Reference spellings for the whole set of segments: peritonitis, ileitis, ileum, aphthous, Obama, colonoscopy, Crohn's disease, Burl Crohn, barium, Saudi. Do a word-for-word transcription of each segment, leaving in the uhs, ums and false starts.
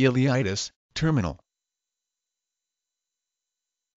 Ileitis, terminal.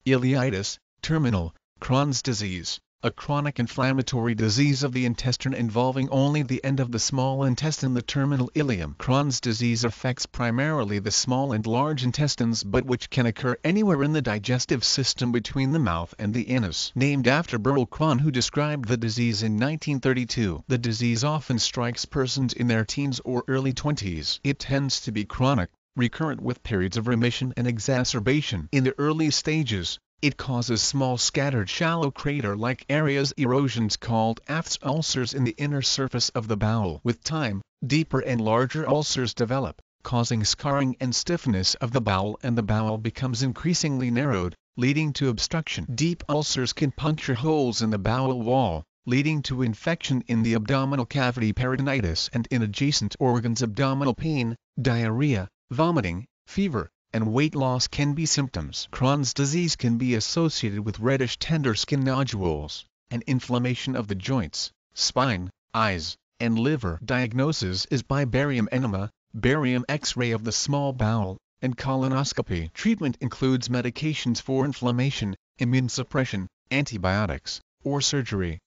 Ileitis, terminal, Crohn's disease, a chronic inflammatory disease of the intestine involving only the end of the small intestine, the terminal ileum. Crohn's disease affects primarily the small and large intestines, but which can occur anywhere in the digestive system between the mouth and the anus. Named after Burl Crohn, who described the disease in nineteen thirty-two. The disease often strikes persons in their teens or early twenties. It tends to be chronic, recurrent with periods of remission and exacerbation. In the early stages, it causes small scattered shallow crater-like areas, erosions called aphthous ulcers in the inner surface of the bowel. With time, deeper and larger ulcers develop, causing scarring and stiffness of the bowel, and the bowel becomes increasingly narrowed, leading to obstruction. Deep ulcers can puncture holes in the bowel wall, leading to infection in the abdominal cavity, peritonitis, and in adjacent organs. Abdominal pain, diarrhea, vomiting, fever, and weight loss can be symptoms. Crohn's disease can be associated with reddish tender skin nodules, and inflammation of the joints, spine, eyes, and liver. Diagnosis is by barium enema, barium X-ray of the small bowel, and colonoscopy. Treatment includes medications for inflammation, immune suppression, antibiotics, or surgery.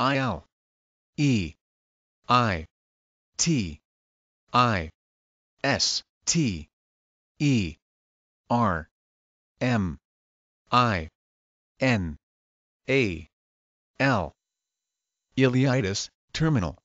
I L. E. I. T. I. S. T. E. R. M. I. N. A. L. Ileitis, terminal.